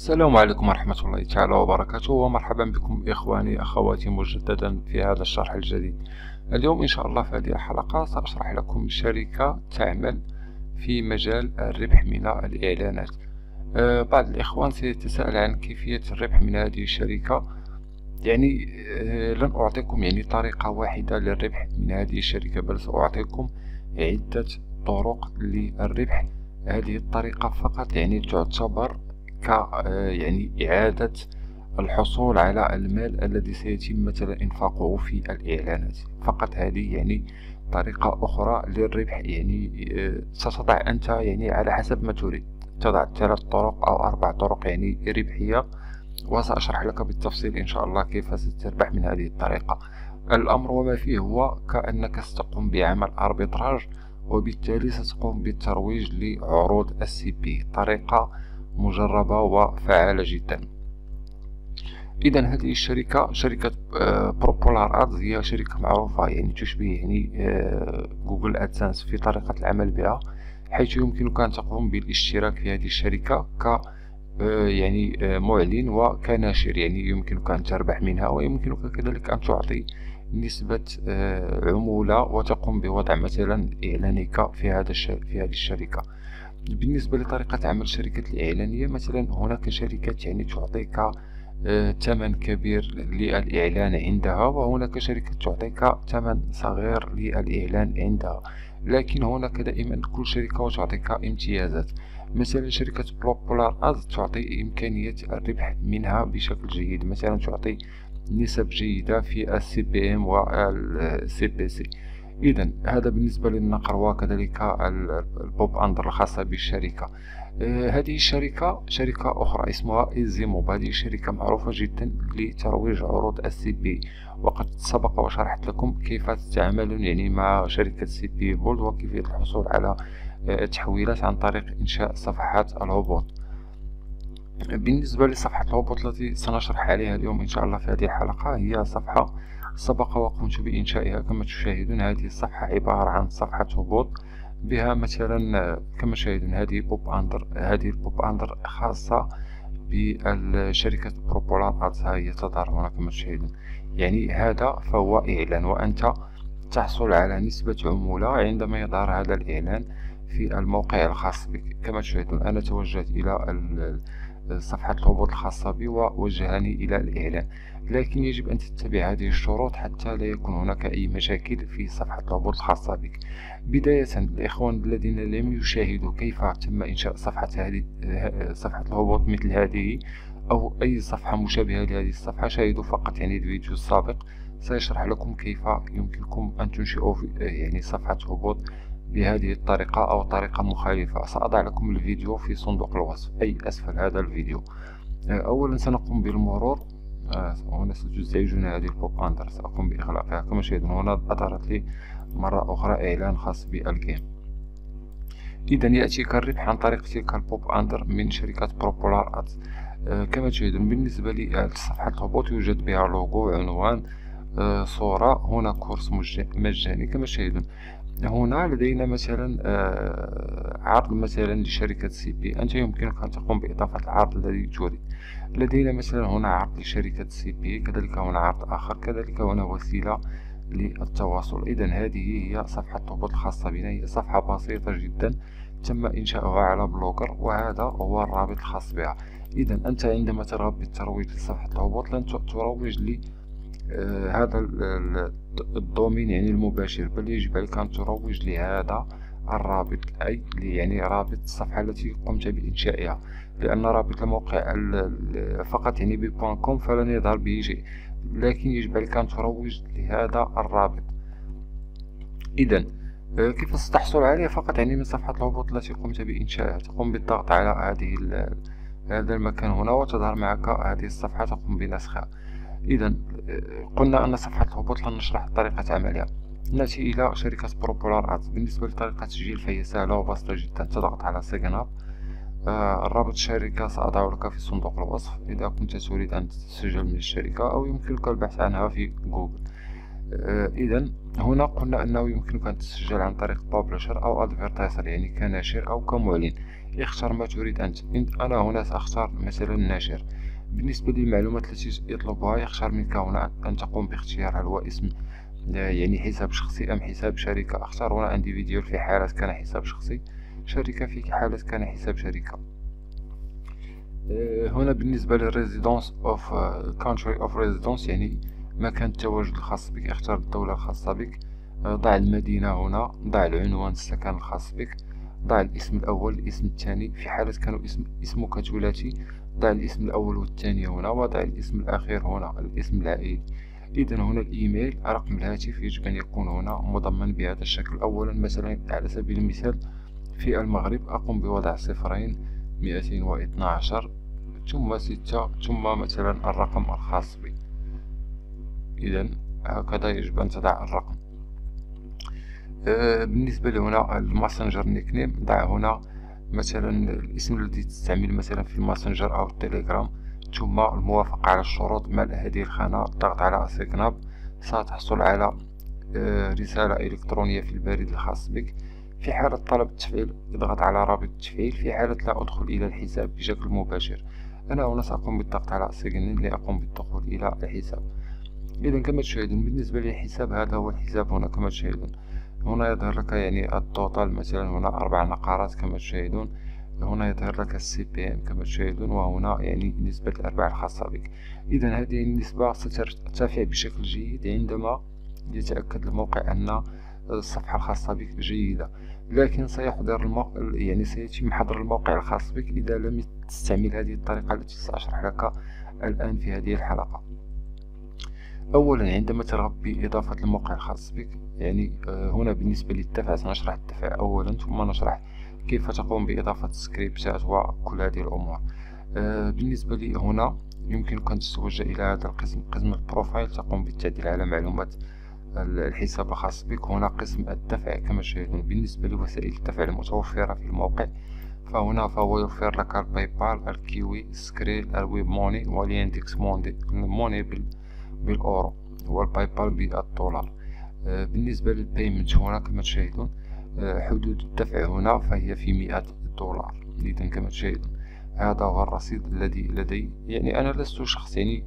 السلام عليكم ورحمة الله تعالى وبركاته، ومرحبا بكم إخواني أخواتي مجددا في هذا الشرح الجديد. اليوم إن شاء الله في هذه الحلقة سأشرح لكم شركة تعمل في مجال الربح من الإعلانات. بعض الإخوان سيتساءل عن كيفية الربح من هذه الشركة، يعني لن أعطيكم طريقة واحدة للربح من هذه الشركة، بل سأعطيكم عدة طرق للربح. هذه الطريقة فقط تعتبر إعادة الحصول على المال الذي سيتم مثلا إنفاقه في الإعلانات، فقط هذه طريقة أخرى للربح. ستضع أنت على حسب ما تريد، تضع 3 طرق أو 4 طرق ربحية، وسأشرح لك بالتفصيل إن شاء الله كيف ستربح من هذه الطريقة. الأمر وما فيه هو كأنك ستقوم بعمل أربيتراج، وبالتالي ستقوم بالترويج لعروض CPA. طريقة مجربة وفعالة جدا. إذا هذه الشركة شركة PropellerAds، هي شركة معروفة، تشبه جوجل أدسنس في طريقة العمل بها، حيث يمكنك أن تقوم بالاشتراك في هذه الشركة ك معلن وكناشر، يمكنك أن تربح منها، ويمكنك كذلك أن تعطي نسبة عمولة وتقوم بوضع مثلا إعلانك في هذه الشركة. بالنسبة لطريقة عمل شركة الإعلانية، مثلا هناك شركات تعطيك ثمن كبير للإعلان عندها، وهناك شركة تعطيك ثمن صغير للإعلان عندها، لكن هناك دائما كل شركة وتعطيك امتيازات. مثلا شركة PropellerAds تعطي إمكانية الربح منها بشكل جيد، مثلا تعطي نسب جيدة في CPM و CPC. إذا هذا بالنسبة للنقر وكذلك البوب أندر الخاصة بالشركة. هذه الشركة شركة أخرى اسمها أزموب، هذه شركة معروفة جدا لترويج عروض CPA، وقد سبق وشرحت لكم كيف تتعاملون مع شركة CPBold وكيفية الحصول على تحويلات عن طريق إنشاء صفحات الهبوط. بالنسبة لصفحة الهبوط التي سنشرح عليها اليوم إن شاء الله في هذه الحلقة، هي صفحة سبق وقمت بإنشائها. كما تشاهدون هذه الصفحة عبارة عن صفحة هبوط، بها مثلا كما تشاهدون هذه البوب أندر خاصة بشركة PropellerAds، هي تظهر هنا كما تشاهدون. هذا فهو إعلان، وأنت تحصل على نسبة عمولة عندما يظهر هذا الإعلان في الموقع الخاص بك. كما تشاهدون أنا توجهت إلى صفحة الهبوط الخاصة بي ووجهني إلى الإعلان، لكن يجب أن تتبع هذه الشروط حتى لا يكون هناك أي مشاكل في صفحة الهبوط الخاصة بك. بداية الإخوان الذين لم يشاهدوا كيف تم إنشاء صفحة الهبوط مثل هذه أو أي صفحة مشابهة لهذه الصفحة، شاهدوا فقط الفيديو السابق، سيشرح لكم كيف يمكنكم أن تنشئوا صفحة هبوط بهذه الطريقة أو طريقة مخالفة. سأضع لكم الفيديو في صندوق الوصف أي أسفل هذا الفيديو. أولا سنقوم بالمرور، هنا ستزعجنا هذه البوب أندر، سأقوم بإغلاقها. كما تشاهدون هنا أظهرت لي مرة أخرى إعلان خاص بالجيم. إذا يأتيك الربح عن طريق تلك البوب أندر من شركة PropellerAds. كما تشاهدون بالنسبة لصفحة الهبوط يوجد بها لوجو، عنوان، صورة، هنا كورس مجاني. كما تشاهدون هنا لدينا مثلا عرض مثلا لشركة CPA، أنت يمكنك أن تقوم بإضافة العرض الذي تريد. لدينا مثلا هنا عرض لشركة CPA، كذلك هنا عرض آخر، كذلك هنا وسيلة للتواصل. إذا هذه هي صفحة الهبوط الخاصة بنا، هي صفحة بسيطة جدا تم إنشاؤها على بلوجر، وهذا هو الرابط الخاص بها. إذا أنت عندما ترغب بالترويج لصفحة الهبوط لن تروج لي هذا الدومين المباشر، بل يجب عليك أن تروج لهذا الرابط، أي رابط الصفحة التي قمت بإنشائها، لأن رابط الموقع فقط ب.com فلن يظهر به شيء، لكن يجب عليك أن تروج لهذا الرابط. إذا كيف ستحصل عليه؟ فقط من صفحة الهبوط التي قمت بإنشائها، تقوم بالضغط على هذا المكان هنا، وتظهر معك هذه الصفحة، تقوم بنسخها. إذا قلنا أن صفحة الهبوط لن نشرح طريقة عملها. نأتي إلى شركة PropellerAds. بالنسبة لطريقة التسجيل فهي سهلة وبسيطة جدا، تضغط على ساين أب. الرابط الشركة سأضعه لك في صندوق الوصف إذا كنت تريد أن تسجل من الشركة، أو يمكنك البحث عنها في جوجل. إذا هنا قلنا أنه يمكنك أن تسجل عن طريق بابلشر أو أدفيرتايزر، كناشر أو كمعلن. اختر ما تريد أنت. أنا هنا سأختار مثلا ناشر. بالنسبة للمعلومات التي يطلبها يختار منك هنا أن تقوم باختيارها، هو اسم يعني حساب شخصي أم حساب شركة. اختار هنا individual في حالة كان حساب شخصي، شركة في حالة كان حساب شركة. هنا بالنسبة للريزيدونس اوف كونتري اوف ريزيدونس يعني مكان التواجد الخاص بك، اختار الدولة الخاصة بك. ضع المدينة هنا، ضع العنوان السكن الخاص بك، ضع الاسم الأول الاسم الثاني في حالة كانوا اسمك ثلاثي، ضع الاسم الأول والثاني هنا، وضع الاسم الأخير هنا الاسم العائلي. إذا هنا الإيميل رقم الهاتف يجب أن يكون هنا مضمن بهذا الشكل. أولا مثلا على سبيل المثال في المغرب أقوم بوضع 0212 ثم 6 ثم مثلا الرقم الخاص بي. إذا هكذا يجب أن تضع الرقم. بالنسبة لهنا الماسنجر نيكنيم ضع هنا مثلا الاسم الذي تستعمل مثلا في الماسنجر أو التليجرام، ثم الموافقة على الشروط. مع هذه الخانة الضغط على أسيغناب، ستحصل على رسالة إلكترونية في البريد الخاص بك. في حالة طلب التفعيل اضغط على رابط التفعيل، في حالة لا أدخل إلى الحساب بشكل مباشر. أنا هنا سأقوم بالضغط على أسيغنين لأقوم بالدخول إلى الحساب. إذا كما تشاهدون بالنسبة للحساب هذا هو الحساب هنا كما تشاهدون. هنا يظهر لك يعني التوتال مثلا هنا 4 نقرات كما تشاهدون، هنا يظهر لك CPM كما تشاهدون، وهنا يعني نسبة الأرباح الخاصة بك. إذا هذه النسبة سترتفع بشكل جيد عندما يتأكد الموقع أن الصفحة الخاصة بك جيدة، لكن سيحضر يعني سيتم حظر الموقع الخاص بك إذا لم تستعمل هذه الطريقة التي سأشرح لك الآن في هذه الحلقة. أولا عندما ترغب بإضافة الموقع الخاص بك، يعني هنا بالنسبة للدفع سنشرح الدفع أولا، ثم نشرح كيف تقوم بإضافة سكريبتات وكل هذه الأمور. بالنسبة لي هنا يمكنك أن تتوجه إلى هذا القسم، قسم البروفايل، تقوم بالتعديل على معلومات الحساب الخاص بك. هنا قسم الدفع كما تشاهدون. بالنسبة لوسائل الدفع المتوفرة في الموقع فهنا فهو يوفر لك الباي بال، الكيوي، سكريل، الويب موني، واليندكس موني بالأورو، والباي بال بالدولار. بالنسبة للبيمنت هنا كما تشاهدون حدود الدفع هنا فهي في $100. إذا كما تشاهدون هذا هو الرصيد الذي لدي. يعني أنا لست شخص يعني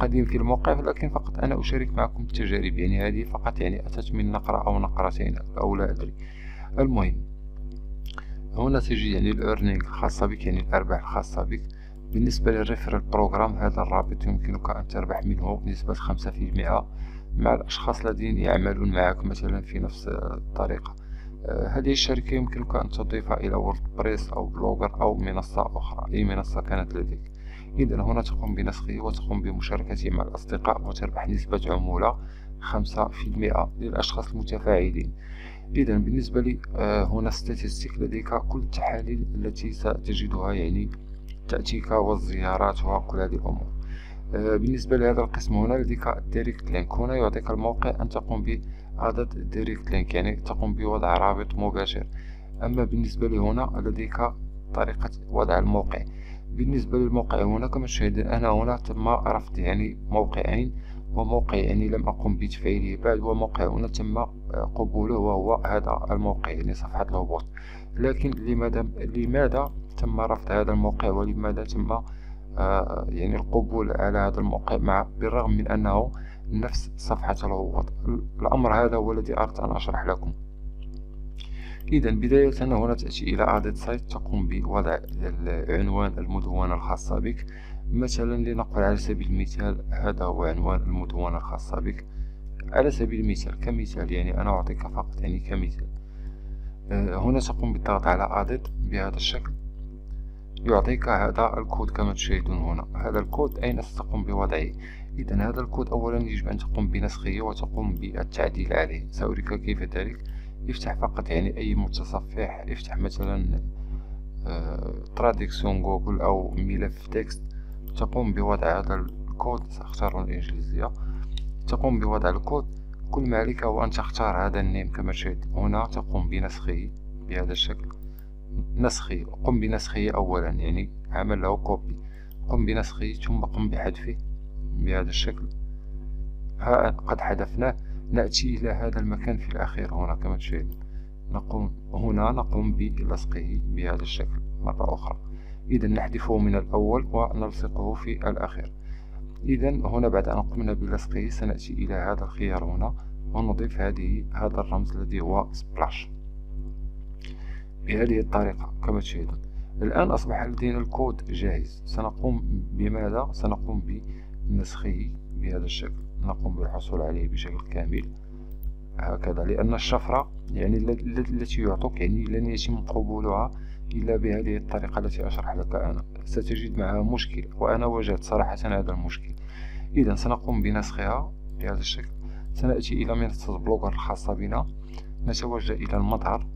قديم في الموقع، لكن فقط أنا أشارك معكم التجارب، يعني هذه فقط يعني أتت من نقرة أو نقرتين أو لا أدري. المهم هنا تجي يعني الأرنينغ الخاصة بك، يعني الأرباح الخاصة بك. بالنسبة للريفرال بروغرام هذا الرابط يمكنك أن تربح منه بنسبة 5% مع الأشخاص الذين يعملون معك مثلا في نفس الطريقة. هذه الشركة يمكنك أن تضيفها إلى ووردبريس أو بلوجر أو منصة أخرى، أي منصة كانت لديك. إذا هنا تقوم بنسخه وتقوم بمشاركته مع الأصدقاء وتربح نسبة عمولة 5% للأشخاص المتفاعلين. إذا بالنسبة لي هنا ستاتستيك لديك كل التحاليل التي ستجدها، يعني تأتيك والزيارات وكل هذه الأمور. بالنسبة لهذا القسم هنا لديك الديريكت لينك، هنا يعطيك الموقع أن تقوم بعدد الديريكت لينك، يعني تقوم بوضع رابط مباشر. أما بالنسبة لي هنا لديك طريقة وضع الموقع. بالنسبة للموقع هنا كما تشاهدون أنا هنا تم رفض يعني موقعين، وموقع يعني لم أقم بتفعيله بعد، وموقع هنا تم قبوله وهو هذا الموقع يعني صفحة الهبوط. لكن لماذا تم رفض هذا الموقع ولماذا تم يعني القبول على هذا الموقع مع بالرغم من أنه نفس صفحة الهبوط؟ الأمر هذا هو الذي أردت أن أشرح لكم. إذا بداية هنا تأتي إلى عدد سايت، تقوم بوضع العنوان المدونة الخاصة بك. مثلا لنقل على سبيل المثال هذا هو عنوان المدونة الخاصة بك على سبيل المثال كمثال، يعني أنا أعطيك فقط يعني كمثال. هنا تقوم بالضغط على عدد بهذا الشكل، يعطيك هذا الكود كما تشاهدون. هنا هذا الكود أين ستقوم بوضعه؟ إذا هذا الكود أولا يجب أن تقوم بنسخه وتقوم بالتعديل عليه، سأريك كيف ذلك. افتح فقط يعني أي متصفح، افتح مثلا تراديكسيون جوجل أو ملف تكست، تقوم بوضع هذا الكود. سأختار الإنجليزية، تقوم بوضع الكود. كل ما عليك هو أن تختار هذا النيم كما تشاهد هنا، تقوم بنسخه بهذا الشكل. نسخه، قم بنسخه أولا، يعني عمل له كوبي، قم بنسخه ثم قم بحذفه بهذا الشكل. ها قد حذفناه. نأتي إلى هذا المكان في الأخير هنا كما تشاهدون، نقوم هنا نقوم بلصقه بهذا الشكل. مرة أخرى. إذا نحذفه من الأول ونلصقه في الأخير. إذا هنا بعد أن قمنا بلصقه سنأتي إلى هذا الخيار هنا ونضيف هذا الرمز الذي هو سبلاش بهذه الطريقة كما تشاهدون. الآن أصبح لدينا الكود جاهز. سنقوم بماذا؟ سنقوم بنسخه بهذا الشكل، نقوم بالحصول عليه بشكل كامل هكذا، لأن الشفرة يعني التي يعطوك يعني لن يتم قبولها إلا بهذه الطريقة التي أشرح لك أنا، ستجد معها مشكل وأنا واجهت صراحة هذا المشكل. إذا سنقوم بنسخها بهذا الشكل، سنأتي إلى منصة بلوغر الخاصة بنا، نتوجه إلى المظهر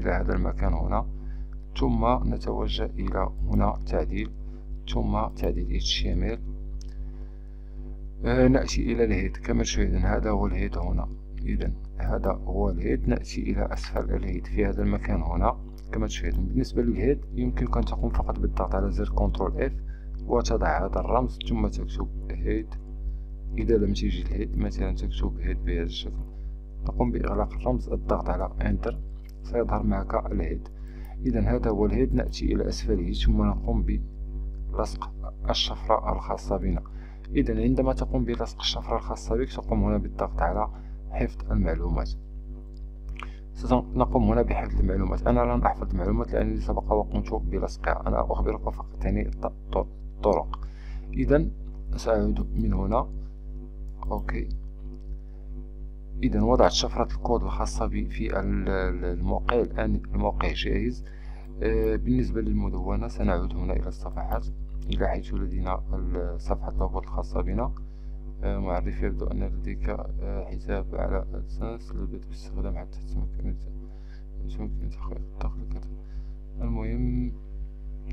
إلى هذا المكان هنا، ثم نتوجه إلى هنا تعديل، ثم تعديل HTML، نأتي إلى الهيد كما تشاهدون، هذا هو الهيد هنا. إذا هذا هو الهيد، نأتي إلى أسفل الهيد في هذا المكان هنا كما تشاهدون. بالنسبة للهيد يمكنك أن تقوم فقط بالضغط على زر كنترول اف وتضع هذا الرمز ثم تكتب هيد. إذا لم تجد الهيد مثلا تكتب هيد بهذا الشكل، تقوم بإغلاق الرمز الضغط على انتر سيظهر معك الهيد. إذا هذا هو الهيد، نأتي إلى أسفله ثم نقوم بلصق الشفرة الخاصة بنا. إذا عندما تقوم بلصق الشفرة الخاصة بك تقوم هنا بالضغط على حفظ المعلومات. سنقوم هنا بحفظ المعلومات، أنا لن أحفظ المعلومات لأنني سبق وقمت بلصقها، أنا أخبرك فقط يعني الطرق. إذا سأعود من هنا، أوكي. إذا وضعت شفرة الكود الخاصة بي في الموقع، الآن الموقع جاهز. بالنسبة للمدونة سنعود هنا إلى الصفحات إلى حيث لدينا صفحة الهبوط الخاصة بنا. معرف، يبدو أن لديك حساب على أدسنس للبدء باستخدام حتى يمكن تحقيق الدخل. المهم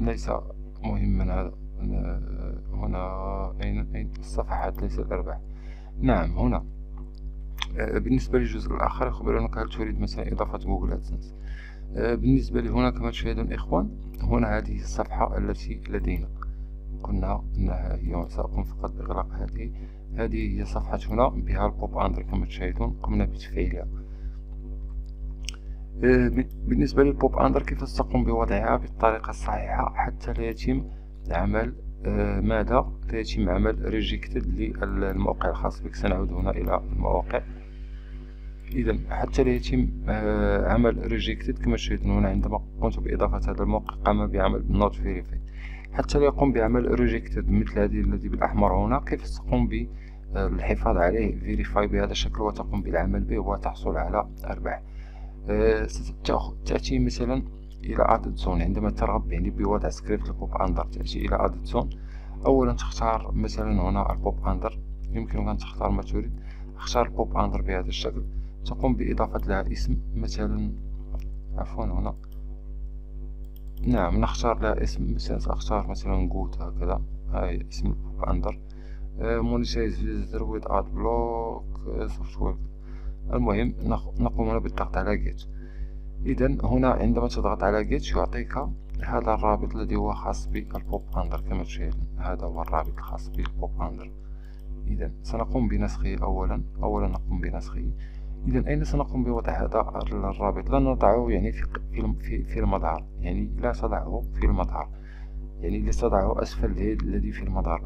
ليس مهما هنا أين الصفحات ليس الأرباح. نعم هنا بالنسبة للجزء الآخر يخبرونك هل تريد مثلا إضافة جوجل أدسنس. بالنسبة لهنا كما تشاهدون إخوان، هنا هذه الصفحة التي لدينا قلنا أنها هي، سأقوم فقط بإغلاق هذه هي صفحتنا بها البوب أندر كما تشاهدون، قمنا بتفعيلها. بالنسبة للبوب أندر كيف تقوم بوضعها بالطريقة الصحيحة حتى لا يتم عمل ماذا؟ لا يتم عمل ريجكتد للموقع الخاص بك. سنعود هنا إلى المواقع. إذا حتى لا يتم عمل ريجكتد كما تشاهدون هنا، عندما قمت بإضافة هذا الموقع قام بعمل نوت فيريفاي. حتى لا يقوم بعمل ريجكتد مثل هذه الذي بالأحمر هنا، كيف تقوم بالحفاظ عليه فيريفاي بهذا الشكل وتقوم بالعمل به وتحصل على أرباح. تأتي مثلا إلى أدسون، عندما ترغب يعني بوضع سكريبت البوب أندر تأتي إلى أدسون. أولا تختار مثلا هنا البوب أندر، يمكنك أن تختار ما تريد، اختار البوب أندر بهذا الشكل، تقوم بإضافة لها اسم مثلا، عفوا هنا نعم نختار لها اسم مثلا، سأختار مثلا جوت هكذا، هاي اسم البوب أندر. مونيتايز فيزيتور ويد آد بلوك سوفت وير. المهم نقوم هنا بالضغط على جيت. إذا هنا عندما تضغط على جيت يعطيك هذا الرابط الذي هو خاص بالبوب أندر كما تشاهدون، هذا هو الرابط الخاص بالبوب أندر. إذا سنقوم بنسخه أولا نقوم بنسخه. إذا أين سنقوم بوضع هذا الرابط؟ لن نضعه يعني في المظهر، يعني لا تضعه في المظهر، يعني لا تضعه أسفل الذي في المظهر،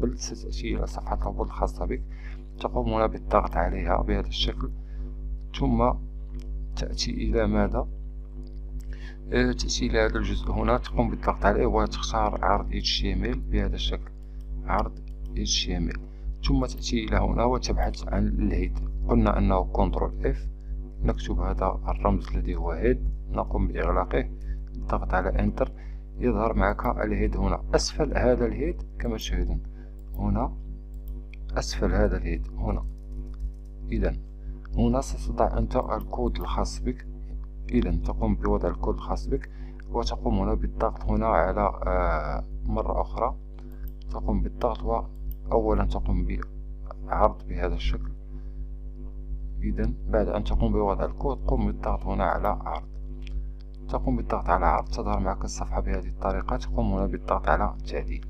بل ستأتي إلى صفحة الهبوط الخاصة بك، تقوم هنا بالضغط عليها بهذا الشكل، ثم تأتي إلى ماذا؟ تأتي إلى هذا الجزء هنا، تقوم بالضغط عليه وتختار عرض HTML بهذا الشكل، عرض HTML، ثم تأتي إلى هنا وتبحث عن الهيد. قلنا أنه كنترول اف، نكتب هذا الرمز الذي هو هيد، نقوم بإغلاقه، الضغط على انتر، يظهر معك الهيد هنا أسفل هذا الهيد كما تشاهدون هنا أسفل هذا الهيد هنا. إذا هنا ستضع أنت الكود الخاص بك. إذا تقوم بوضع الكود الخاص بك وتقوم هنا بالضغط هنا على مرة أخرى، تقوم بالضغط وأولا تقوم بعرض بهذا الشكل. إذا بعد أن تقوم بوضع الكود قم بالضغط هنا على عرض، تقوم بالضغط على عرض تظهر معك الصفحة بهذه الطريقة، تقوم هنا بالضغط على تعديل.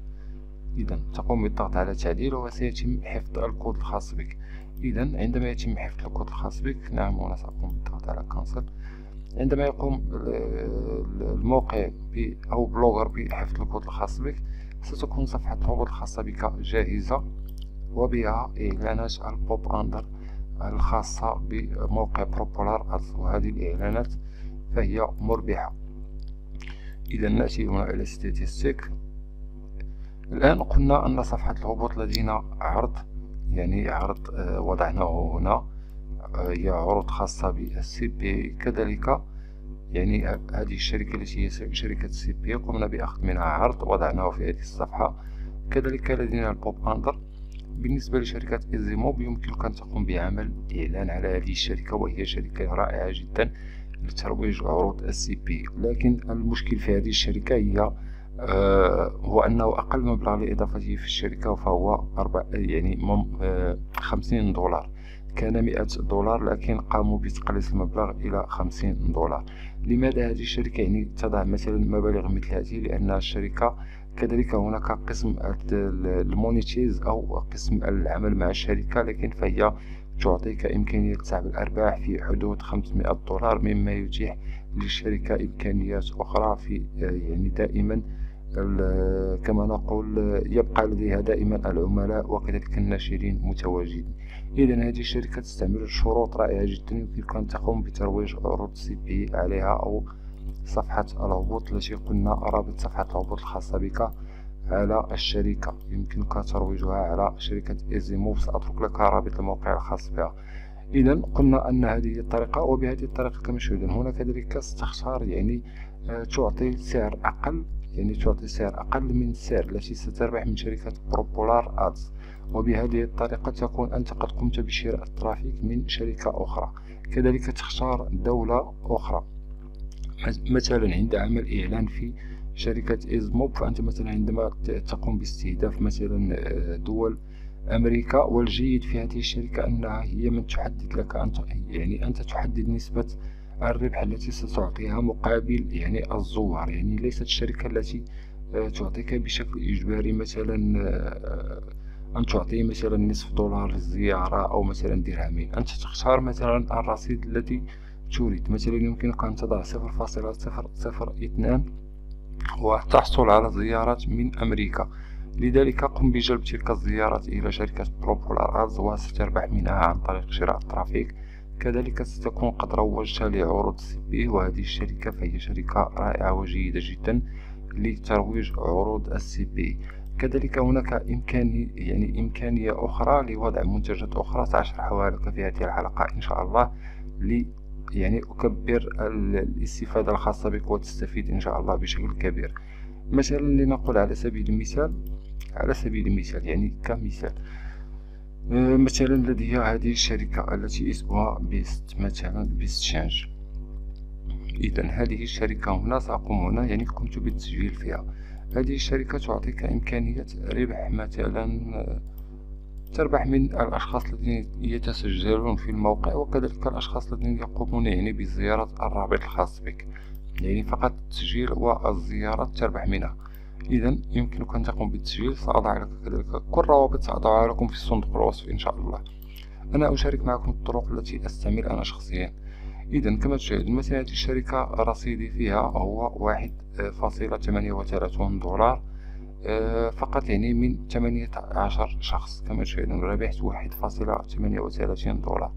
إذا تقوم بالضغط على تعديل وسيتم حفظ الكود الخاص بك. إذا عندما يتم حفظ الكود الخاص بك، نعم هنا سأقوم بالضغط على كنسل، عندما يقوم الموقع أو بلوغر بحفظ الكود الخاص بك، ستكون صفحة الهبوط الخاصة بك جاهزة، وبها إعلانات البوب أندر الخاصة بموقع بروبلر أدز، وهذه الإعلانات فهي مربحة. إذا نأتي هنا إلى ستاتيستيك. الآن قلنا أن صفحة الهبوط لدينا عرض، يعني عرض وضعناه هنا، هي عروض خاصة بالسي بي. كذلك يعني هذه الشركة التي هي شركة سي بي قمنا بأخذ منها عرض وضعناه في هذه الصفحة. كذلك لدينا البوب أندر. بالنسبة لشركة أزموب يمكنك أن تقوم بعمل إعلان على هذه الشركة، وهي شركة رائعة جدا لترويج عروض السي بي، لكن المشكل في هذه الشركة هو أنه أقل مبلغ لإضافته في الشركة، فهو 50 دولار. كان 100 دولار، لكن قاموا بتقليص المبلغ إلى 50 دولار. لماذا هذه الشركة يعني تضع مثلا مبالغ مثل هذه؟ لأن الشركة كذلك هناك قسم المونيتيز أو قسم العمل مع الشركة، لكن فهي تعطيك إمكانية كسب الأرباح في حدود 500 دولار، مما يتيح للشركة إمكانيات أخرى في يعني دائما كما نقول يبقى لديها دائما العملاء وكذلك الناشرين متواجدين. إذا هذه الشركة تستعمل شروط رائعة جدا، يمكنك أن تقوم بترويج عروض سي بي عليها أو صفحة الهبوط التي قلنا رابط صفحة الهبوط الخاصة بك على الشركة، يمكنك ترويجها على شركة إزموب. سأترك لك رابط الموقع الخاص بها. إذا قلنا أن هذه الطريقة، وبهذه الطريقة كما شاهدون هنا كذلك ستختار يعني تعطي سعر أقل، يعني تعطي سعر أقل من السعر التي ستربح من شركة بروبلر أدز، وبهذه الطريقة تكون أنت قد قمت بشراء الترافيك من شركة أخرى. كذلك تختار دولة أخرى، مثلا عند عمل إعلان في شركة أزموب، فأنت مثلا عندما تقوم باستهداف مثلا دول أمريكا، والجيد في هذه الشركة أنها هي من تحدد لك أنت، يعني أنت تحدد نسبة الربح التي ستعطيها مقابل يعني الزوار، يعني ليست الشركة التي تعطيك بشكل إجباري مثلا أن تعطي مثلا $0.50 للزيارة أو مثلا درهمين. أنت تختار مثلا الرصيد الذي تريد، مثلا يمكنك أن تضع 0.002 وتحصل على زيارات من أمريكا، لذلك قم بجلب تلك الزيارات إلى شركة PropellerAds وستربح منها عن طريق شراء الترافيك. كذلك ستكون قد روجت لعروض سي بي، وهذه الشركة فهي شركة رائعة وجيدة جدا لترويج عروض السي بي. كذلك هناك إمكانية أخرى لوضع منتجات أخرى، سأشرحها لك في هذه الحلقة إن شاء الله، يعني أكبر الاستفادة الخاصة بك وتستفيد إن شاء الله بشكل كبير. مثلا لنقول على سبيل المثال، يعني كمثال، مثلا لدي هذه الشركة التي اسمها بيست، مثلا بيستشينج. إذا هذه الشركة هنا سأقوم هنا، يعني قمت بالتسجيل فيها. هذه الشركة تعطيك إمكانية ربح، مثلا تربح من الأشخاص الذين يتسجلون في الموقع، وكذلك الأشخاص الذين يقومون يعني بزيارة الرابط الخاص بك، يعني فقط التسجيل والزيارات تربح منها. إذا يمكنك أن تقوم بالتسجيل. سأضع لك كذلك كل روابط، سأضعها لكم في صندوق الوصف إن شاء الله. أنا أشارك معكم الطرق التي أستعمل أنا شخصيا. إذا كما تشاهدون مثلا هذه الشركة رصيدي فيها هو 1.38 دولار فقط، يعني من 18 شخص. كما تشاهدون ربحت 1.38 دولار.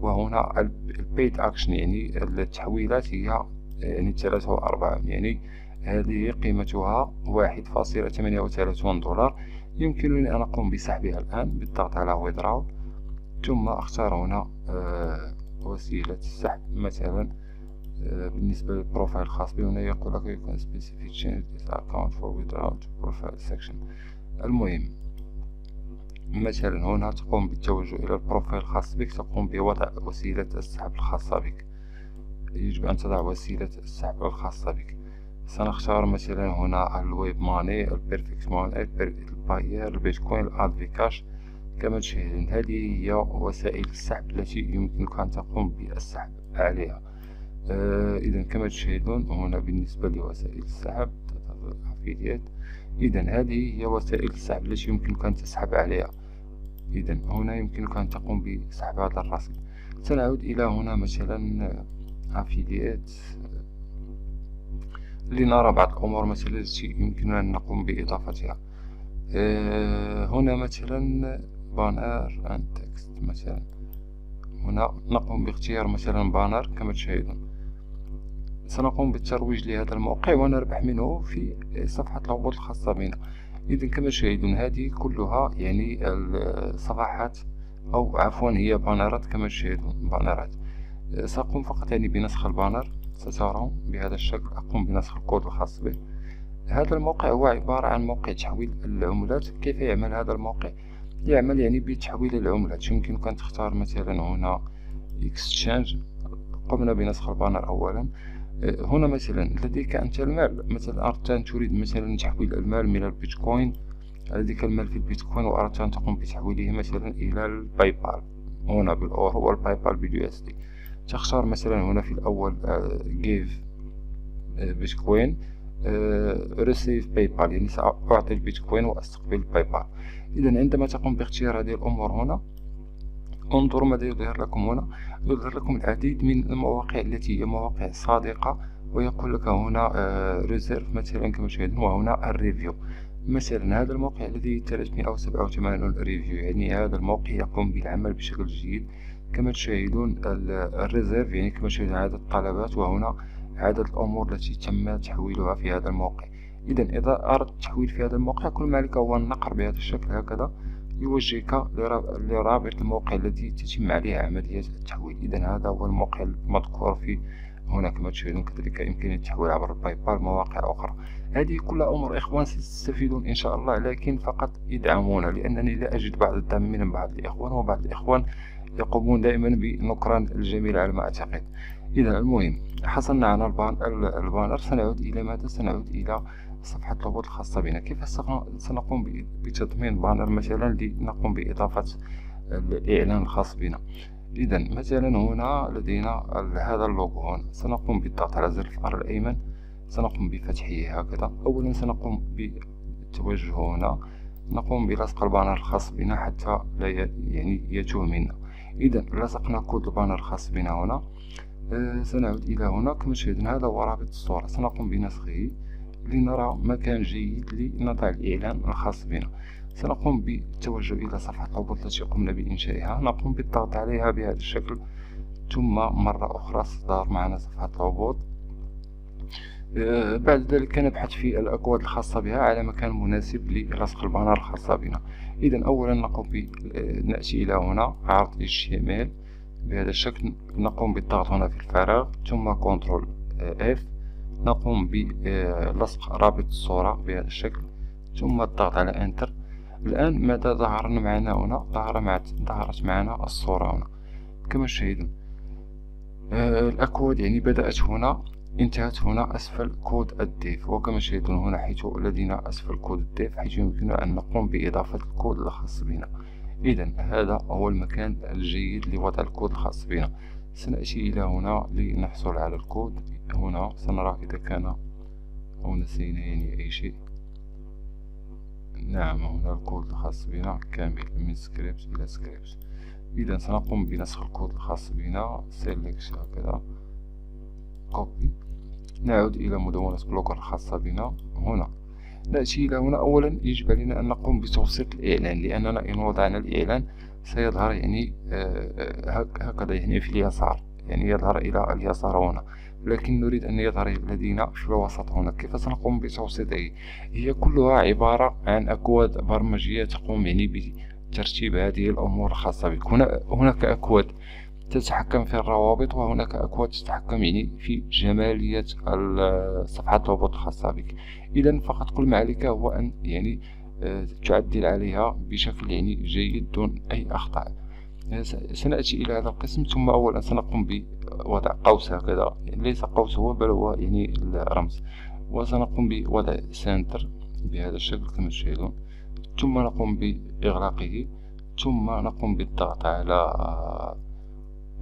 وهنا البيد أكشن يعني التحويلات هي يعني 3 و4، يعني هذه قيمتها 1.38 دولار. يمكنني أن أقوم بسحبها الآن بالضغط على ويدراو، ثم أختار هنا وسيلة السحب. مثلا بالنسبة للبروفايل الخاص بي، هنا يقول لك يكون specific change this account for withdrawal to profile section. المهم مثلا هنا تقوم بالتوجه إلى البروفايل الخاص بك، تقوم بوضع وسيلة السحب الخاصة بك. يجب أن تضع وسيلة السحب الخاصة بك. سنختار مثلا هنا الويب ماني، البيرفكت ماني، الباير، البيتكوين، الادفكاش. كما تشاهدون هذه هي وسائل السحب التي يمكنك أن تقوم بالسحب عليها. إذا كما تشاهدون هنا بالنسبة لوسائل السحب، إذا هذه هي وسائل السحب التي يمكنك أن تسحب عليها. إذا هنا يمكنك أن تقوم بسحب هذا الرصيد. سنعود إلى هنا مثلا affiliates لنرى بعض الأمور مثلا التي يمكننا أن نقوم بإضافتها. هنا مثلا بانر and text مثلا، هنا نقوم باختيار مثلا بانر كما تشاهدون. سنقوم بالترويج لهذا الموقع ونربح منه في صفحة الهبوط الخاصة بنا. إذن كما تشاهدون هذه كلها يعني الصفحات أو عفوا هي بانرات كما تشاهدون بانرات. سأقوم فقط يعني بنسخ البانر، سترون بهذا الشكل أقوم بنسخ الكود الخاص به. هذا الموقع هو عبارة عن موقع تحويل العملات. كيف يعمل هذا الموقع؟ يعمل يعني بتحويل العملات. يمكنك أن تختار مثلا هنا Exchange، قمنا بنسخ البانر أولا. هنا مثلا لديك أنت المال، مثلا أردت أن تريد مثلا تحويل المال من البيتكوين، لديك المال في البيتكوين وأردت أن تقوم بتحويله مثلا إلى الباي بال، هنا بالأورو والباي بال باليو اس دي. تختار مثلا هنا في الأول جيف بيتكوين ريسيف باي بال، يعني سأعطي البيتكوين وأستقبل باي بال. إذا عندما تقوم باختيار هذه الأمور هنا انظروا ماذا يظهر لكم. هنا يظهر لكم العديد من المواقع التي هي مواقع صادقة، ويقول لك هنا ريزيرف مثلا كما تشاهدون، وهنا الريفيو. مثلا هذا الموقع الذي 387 ريفيو، يعني هذا الموقع يقوم بالعمل بشكل جيد. كما تشاهدون الريزيرف يعني كما تشاهدون عدد الطلبات، وهنا عدد الأمور التي تم تحويلها في هذا الموقع. إذا أردت التحويل في هذا الموقع كل ما عليك هو النقر بهذا الشكل هكذا، يوجهك لرابط الموقع الذي تتم عليه عملية التحويل. إذا هذا هو الموقع المذكور في هنا كما تشاهدون. كذلك يمكن التحويل عبر الباي بال مواقع أخرى. هذه كل أمور إخوان ستستفيدون إن شاء الله، لكن فقط ادعمونا لأنني لا أجد بعض الدعم من بعض الإخوان، وبعض الإخوان يقومون دائما بنكران الجميل على ما أعتقد. إذا المهم حصلنا على البانر، سنعود إلى ماذا؟ سنعود إلى صفحة الهبوط الخاصة بنا. كيف سنقوم بتضمين بانر مثلا لنقوم بإضافة الإعلان الخاص بنا؟ إذا مثلا هنا لدينا هذا اللوغو هنا، سنقوم بالضغط على زر الفأر الأيمن، سنقوم بفتحه هكذا. أولا سنقوم بالتوجه هنا، نقوم بلصق البانر الخاص بنا حتى لا يعني يتوه منا. إذا لصقنا كود البانر الخاص بنا هنا. سنعود إلى هنا كما تشاهدون، هذا هو رابط الصورة، سنقوم بنسخه لنرى مكان جيد لنضع الإعلان الخاص بنا. سنقوم بالتوجه إلى صفحة الهبوط التي قمنا بإنشائها، نقوم بالضغط عليها بهذا الشكل، ثم مرة أخرى ستظهر معنا صفحة الهبوط. بعد ذلك نبحث في الأكواد الخاصة بها على مكان مناسب للصق البانر الخاصة بنا. إذا أولا نقوم نأتي إلى هنا عرض HTML بهذا الشكل، نقوم بالضغط هنا في الفراغ ثم كنترول F، نقوم بلصق رابط الصورة بهذا الشكل ثم الضغط على انتر. الآن ماذا ظهر معنا هنا؟ ظهرت معنا الصورة هنا كما تشاهدون. الأكواد يعني بدأت هنا انتهت هنا أسفل كود الديف، وكما تشاهدون هنا حيث لدينا أسفل كود الديف حيث يمكننا أن نقوم بإضافة الكود الخاص بنا. إذا هذا هو المكان الجيد لوضع الكود الخاص بنا. سنأتي إلى هنا لنحصل على الكود. هنا سنرى إذا كان أو نسينا يعني أي شيء. نعم هنا الكود الخاص بنا كامل من سكريبت إلى سكريبت. إذا سنقوم بنسخ الكود الخاص بنا سيلكت هكذا كوبي. نعود إلى مدونة بلوجر الخاصة بنا. هنا نأتي إلى هنا. أولا يجب علينا أن نقوم بتوثيق الإعلان، لأننا إن وضعنا الإعلان سيظهر يعني هكذا يعني في اليسار، يعني يظهر إلى اليسار هنا، لكن نريد أن يظهر لدينا في الوسط هنا. كيف سنقوم بتوسيطه؟ هي كلها عبارة عن أكواد برمجية تقوم يعني بترتيب هذه الأمور الخاصة بك. هناك أكواد تتحكم في الروابط، وهناك أكواد تتحكم يعني في جمالية صفحة الهبوط الخاصة بك. إذا فقط كل ما عليك هو أن يعني تعدل عليها بشكل يعني جيد دون أي أخطاء. سنأتي إلى هذا القسم، ثم أولا سنقوم بوضع قوس هكذا، ليس قوس هو بل هو يعني الرمز، وسنقوم بوضع سنتر بهذا الشكل كما تشاهدون، ثم نقوم بإغلاقه، ثم نقوم بالضغط على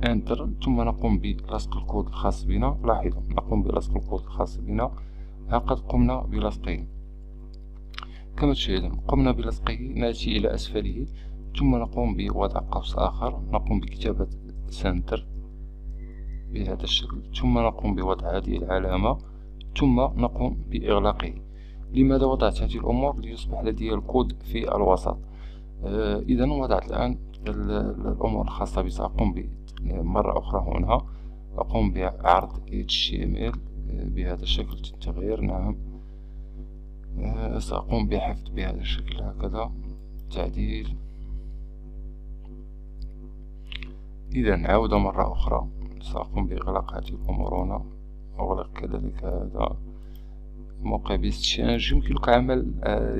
انتر، ثم نقوم بلصق الكود الخاص بنا. لاحظوا نقوم بلصق الكود الخاص بنا، لقد قمنا بلصقه كما تشاهدون، قمنا بلصقه. نأتي إلى أسفله ثم نقوم بوضع قوس آخر، نقوم بكتابة سنتر بهذا الشكل، ثم نقوم بوضع هذه العلامة ثم نقوم بإغلاقه. لماذا وضعت هذه الأمور؟ ليصبح لدي الكود في الوسط. إذا وضعت الآن الأمور الخاصة بي، سأقوم مرة أخرى هنا، أقوم بعرض HTML بهذا الشكل التغيير، نعم، سأقوم بحفظ بهذا الشكل هكذا، تعديل. إذا عودة مرة أخرى، سأقوم بإغلاق هذه الأمور هنا، أغلق كذلك هذا موقع بيستشينج. يمكنك عمل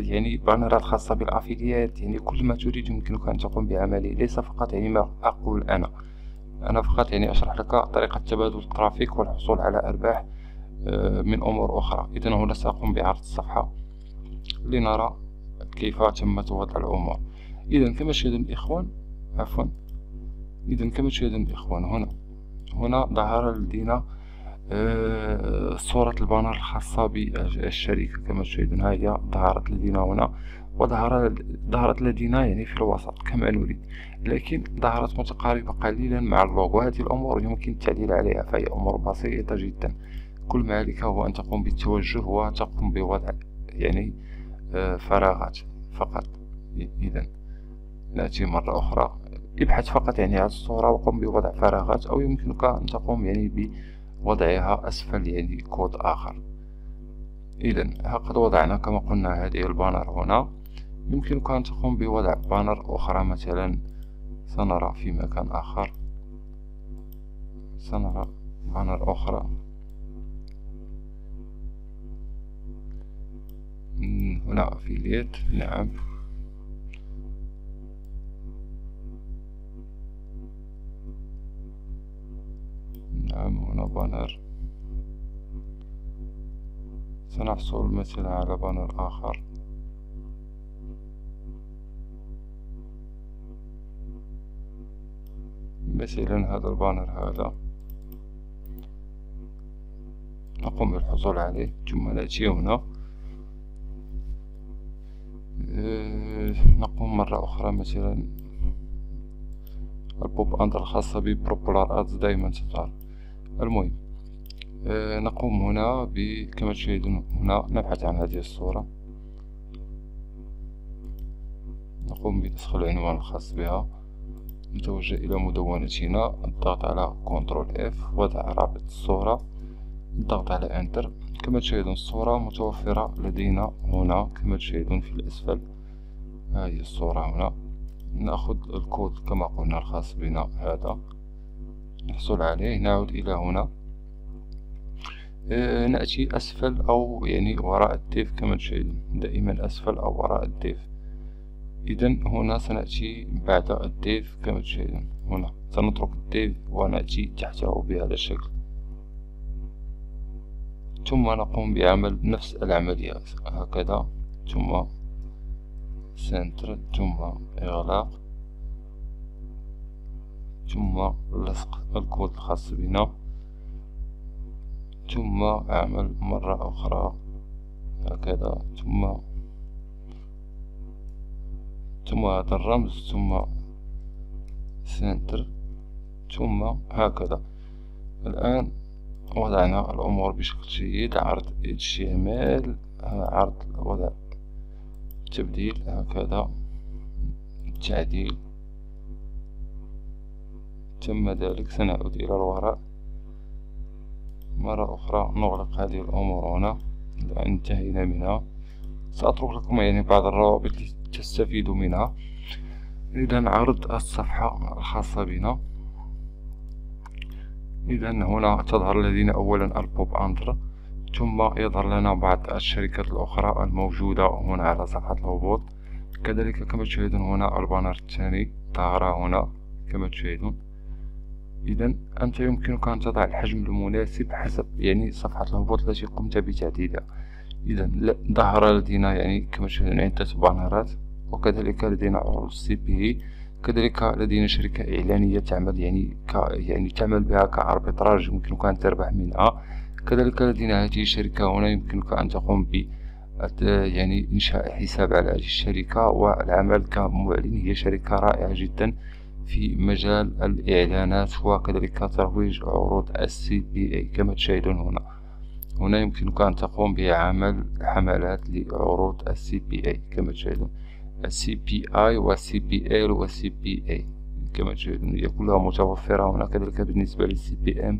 يعني بانرات خاصة بالأفيليات، يعني كل ما تريد يمكنك أن تقوم بعمله، ليس فقط يعني ما أقول أنا فقط يعني أشرح لك طريقة تبادل الترافيك والحصول على أرباح من أمور أخرى. إذا هنا سأقوم بعرض الصفحة لنرى كيف تم وضع الأمور. إذا كما تشاهدون الإخوان، عفوا، إذا كما تشاهدون الإخوان هنا ظهر لدينا صورة البانر الخاصة بالشركة، كما تشاهدون ها هي ظهرت لدينا هنا، وظهرت لدينا يعني في الوسط كما نريد، لكن ظهرت متقاربة قليلا مع اللوغو. هذه الأمور يمكن التعديل عليها، فهي أمور بسيطة جدا. كل ما عليك هو أن تقوم بالتوجه وتقوم بوضع يعني فراغات فقط. إذا نأتي مرة أخرى، ابحث فقط يعني عن الصورة وقم بوضع فراغات، أو يمكنك أن تقوم يعني بوضعها أسفل يعني كود آخر. إذا هقد وضعنا كما قلنا هذه البانر هنا. يمكنك أن تقوم بوضع بانر أخرى، مثلا سنرى في مكان آخر، سنرى بانر أخرى هنا في اليد، نعم. هنا بانر، سنحصل مثلا على بانر آخر، مثلا هذا البانر هذا، نقوم بالحصول عليه ثم نأتي هنا، نقوم مرة أخرى مثلا البوب أند الخاصة ببروبلر أدز دائما تظهر. المهم نقوم هنا كما تشاهدون هنا، نبحث عن هذه الصورة، نقوم بنسخ العنوان الخاص بها، نتوجه إلى مدونتنا، الضغط على Ctrl F، وضع رابط الصورة، الضغط على Enter. كما تشاهدون الصورة متوفرة لدينا هنا كما تشاهدون في الأسفل، ها هي الصورة هنا. نأخذ الكود كما قلنا الخاص بنا هذا، نحصل عليه، نعود إلى هنا، نأتي أسفل أو يعني وراء الديف، كما تشاهدون دائما أسفل أو وراء الديف. إذا هنا سنأتي بعد الديف كما تشاهدون هنا، سنترك الديف ونأتي تحته بهذا الشكل، ثم نقوم بعمل نفس العملية هكذا، ثم سنتر، ثم إغلاق، ثم لصق الكود الخاص بنا، ثم أعمل مرة أخرى هكذا، ثم هذا الرمز، ثم سنتر، ثم هكذا. الآن وضعنا الأمور بشكل جيد، عرض HTML، عرض وضع تبديل هكذا، تعديل، تم ذلك. سنعود إلى الوراء مرة أخرى، نغلق هذه الأمور هنا، انتهينا منها. سأترك لكم يعني بعض الروابط لتستفيدوا منها. إذا عرض الصفحة الخاصة بنا، إذا هنا تظهر لدينا أولا البوب أندر، ثم يظهر لنا بعض الشركات الأخرى الموجودة هنا على صفحة الهبوط، كذلك كما تشاهدون هنا البانر الثاني ظهر هنا كما تشاهدون. إذا أنت يمكنك أن تضع الحجم المناسب حسب يعني صفحة الهبوط التي قمت بتعديلها. إذا ظهر لدينا يعني كما تشاهدون عدة بانرات، وكذلك لدينا عروض CPA، كذلك لدينا شركة إعلانية تعمل يعني تعمل بها كأربيتراج، يمكنك أن تربح منها. كذلك لدينا هذه الشركة هنا، يمكنك أن تقوم ب يعني إنشاء حساب على هذه الشركة والعمل كمعلن. هي شركة رائعة جدا في مجال الإعلانات وكذلك ترويج عروض CPA كما تشاهدون هنا. هنا يمكنك أن تقوم بعمل حملات لعروض CPA كما تشاهدون CPI و CPL و CPA كما تشاهدون، هي كلها متوفرة هنا، كذلك بالنسبة لل CPM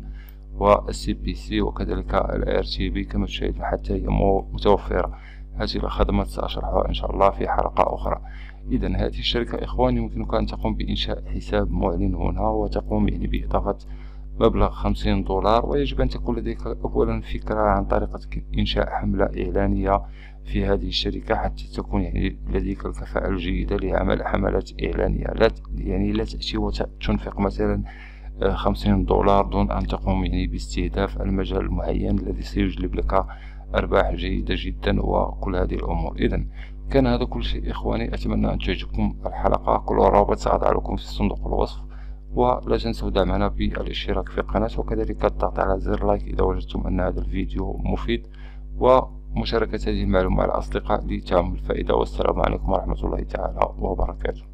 و CPC وكذلك ال RTP كما تشاهدون حتى هي متوفرة. هذه الخدمة سأشرحها إن شاء الله في حلقة أخرى. إذا هذه الشركة إخوان يمكنك أن تقوم بإنشاء حساب معلن هنا وتقوم يعني بإضافة مبلغ $50، ويجب أن تكون لديك أولا فكرة عن طريقة إنشاء حملة إعلانية في هذه الشركة حتى تكون يعني لديك الكفاءة الجيدة لعمل حملات إعلانية. لا تأتي وتنفق مثلا $50 دون أن تقوم يعني باستهداف المجال المعين الذي سيجلب لك أرباح جيدة جدا وكل هذه الأمور. إذا كان هذا كل شيء إخواني، أتمنى أن تعجبكم الحلقة. كل الروابط سأضع لكم في صندوق الوصف، ولا تنسوا دعمنا بالاشتراك في القناة وكذلك الضغط على زر لايك إذا وجدتم أن هذا الفيديو مفيد، ومشاركة هذه المعلومة مع الأصدقاء لتعم الفائدة. والسلام عليكم ورحمة الله تعالى وبركاته.